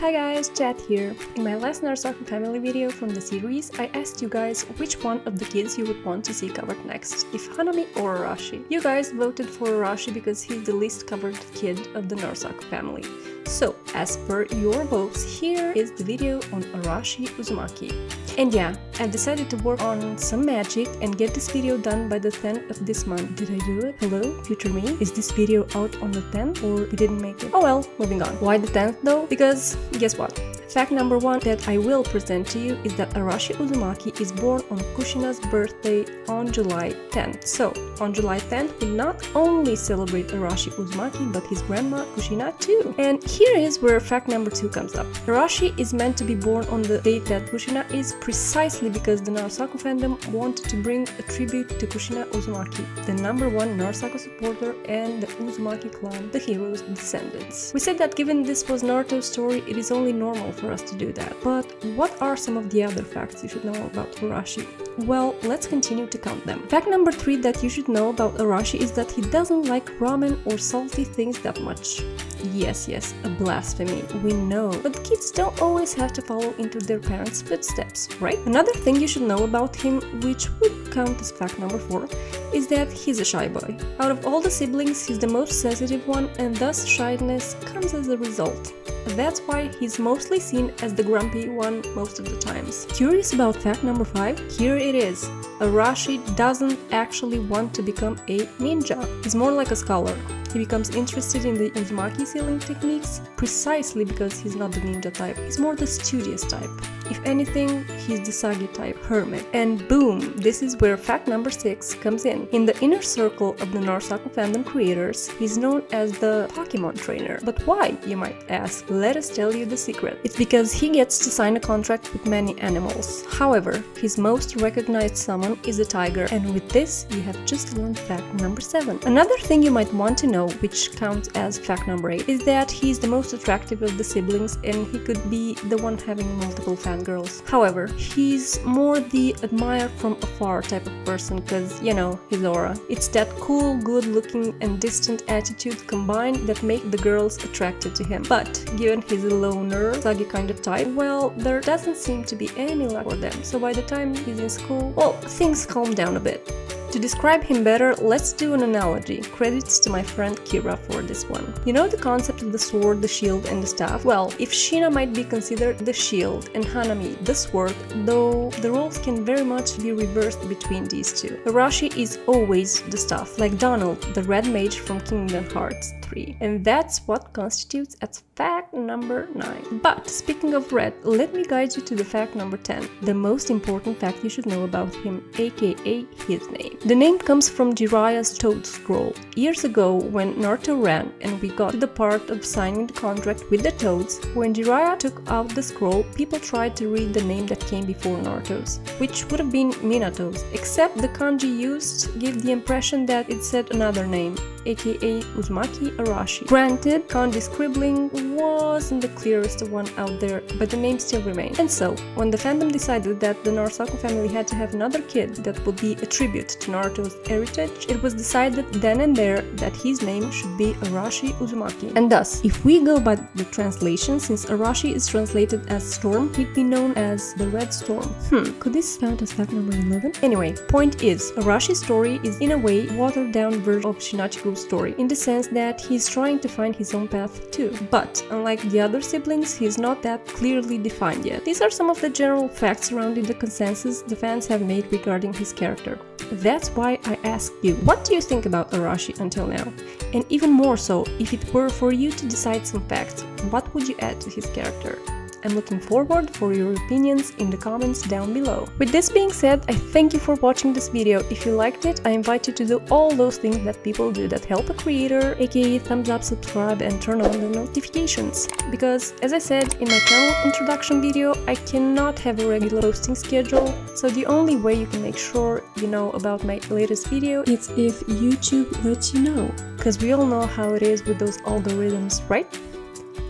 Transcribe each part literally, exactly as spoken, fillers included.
Hi guys, Chat here. In my last NaruSaku family video from the series, I asked you guys which one of the kids you would want to see covered next, if Hanami or Arashi. You guys voted for Arashi because he's the least covered kid of the NaruSaku family. So, as per your votes, here is the video on Arashi Uzumaki. And yeah, I've decided to work on some magic and get this video done by the tenth of this month. Did I do it? Hello, future me? Is this video out on the tenth or we didn't make it? Oh well, moving on. Why the tenth though? Because guess what? Fact number one that I will present to you is that Arashi Uzumaki is born on Kushina's birthday on July tenth. So, on July tenth, we not only celebrate Arashi Uzumaki, but his grandma Kushina too. And here is where fact number two comes up. Arashi is meant to be born on the date that Kushina is precisely because the NaruSaku fandom wanted to bring a tribute to Kushina Uzumaki, the number one NaruSaku supporter and the Uzumaki clan, the hero's descendants. We said that given this was Naruto's story, it is only normal for us to do that. But what are some of the other facts you should know about Arashi? Well, let's continue to count them. Fact number three that you should know about Arashi is that he doesn't like ramen or salty things that much. Yes, yes, a blasphemy, we know. But kids don't always have to follow into their parents' footsteps, right? Another thing you should know about him, which would count as fact number four, is that he's a shy boy. Out of all the siblings, he's the most sensitive one, and thus shyness comes as a result. That's why he's mostly seen as the grumpy one most of the times. Curious about fact number five? Here it is. Arashi doesn't actually want to become a ninja. He's more like a scholar. He becomes interested in the Uzumaki sealing techniques precisely because he's not the ninja type. He's more the studious type. If anything, he's the Sagi type, hermit. And boom, this is where fact number six comes in. In the inner circle of the NaruSaku fandom creators, he's known as the Pokemon trainer. But why, you might ask? Let us tell you the secret. It's because he gets to sign a contract with many animals. However, his most recognized summon is a tiger. And with this, you have just learned fact number seven. Another thing you might want to know, which counts as fact number eight, is that he's the most attractive of the siblings and he could be the one having multiple families. Girls. However, he's more the admire from afar type of person, cause, you know, his aura. It's that cool, good-looking and distant attitude combined that make the girls attracted to him. But, given his loner, saggy kind of type, well, there doesn't seem to be any luck for them, so by the time he's in school, well, things calm down a bit. To describe him better, let's do an analogy. Credits to my friend Kira for this one. You know the concept of the sword, the shield and the staff? Well, if Shino might be considered the shield and Hanami the sword, though the roles can very much be reversed between these two. Arashi is always the staff, like Donald, the red mage from Kingdom Hearts three. And that's what constitutes as fact number nine. But speaking of red, let me guide you to the fact number ten, the most important fact you should know about him, aka his name. The name comes from Jiraiya's Toad Scroll. Years ago, when Naruto ran and we got to the part of signing the contract with the Toads, when Jiraiya took out the scroll, people tried to read the name that came before Naruto's, which would have been Minato's, except the kanji used gave the impression that it said another name, aka Uzumaki Arashi. Granted, kanji scribbling wasn't the clearest one out there, but the name still remained. And so, when the fandom decided that the NaruSaku family had to have another kid that would be a tribute to Naruto's heritage, it was decided then and there that his name should be Arashi Uzumaki. And thus, if we go by the translation, since Arashi is translated as storm, he'd be known as the Red Storm. Hmm, could this count as fact number eleven? Anyway, point is, Arashi's story is in a way watered-down version of Shinachiku's story, in the sense that he's trying to find his own path too. But, unlike the other siblings, he's not that clearly defined yet. These are some of the general facts surrounding the consensus the fans have made regarding his character. That's why I asked you, what do you think about Arashi until now? And even more so, if it were for you to decide some facts, what would you add to his character? I'm looking forward for your opinions in the comments down below. With this being said, I thank you for watching this video. If you liked it, I invite you to do all those things that people do that help a creator, aka thumbs up, subscribe and turn on the notifications. Because, as I said in my channel introduction video, I cannot have a regular posting schedule, so the only way you can make sure you know about my latest video is if YouTube lets you know. Because we all know how it is with those algorithms, right?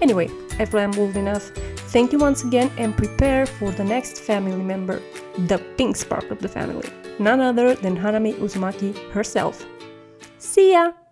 Anyway, I've rambled enough. Thank you once again and prepare for the next family member, the pink spark of the family, none other than Hanami Uzumaki herself. See ya!